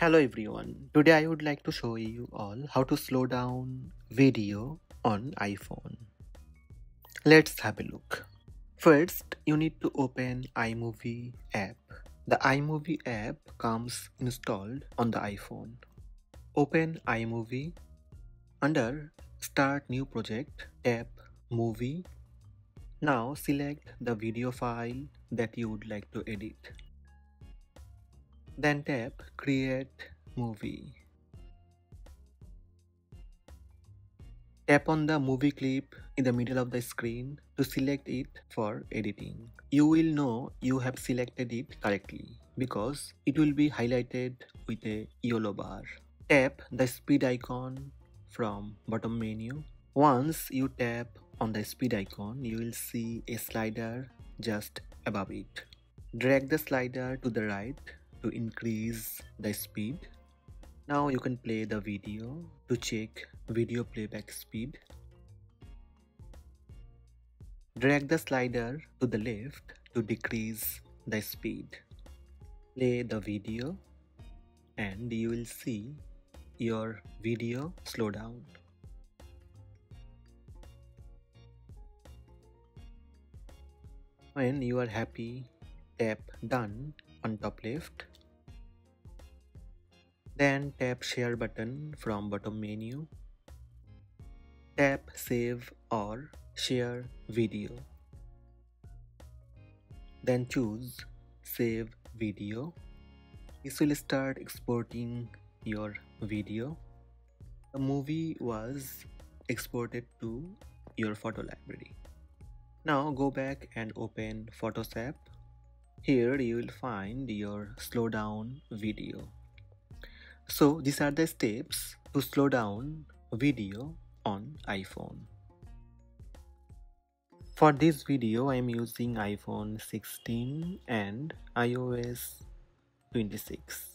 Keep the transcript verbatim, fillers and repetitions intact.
Hello everyone, today I would like to show you all how to slow down video on iPhone. Let's have a look. First, you need to open iMovie app. The iMovie app comes installed on the iPhone. Open iMovie. Under Start New Project, App, Movie. Now select the video file that you would like to edit. Then tap Create Movie. Tap on the movie clip in the middle of the screen to select it for editing. You will know you have selected it correctly because it will be highlighted with a yellow bar. Tap the speed icon from bottom menu. Once you tap on the speed icon, you will see a slider just above it. Drag the slider to the right to increase the speed. Now you can play the video to check video playback speed. Drag the slider to the left to decrease the speed. Play the video and you will see your video slow down. When you are happy, tap Done on top left. Then tap Share button from bottom menu. Tap Save or Share Video. Then choose Save Video. This will start exporting your video. The movie was exported to your photo library. Now go back and open Photos app. Here you will find your slow down video. So these are the steps to slow down video on iPhone. For this video I am using iPhone sixteen and iOS twenty-six.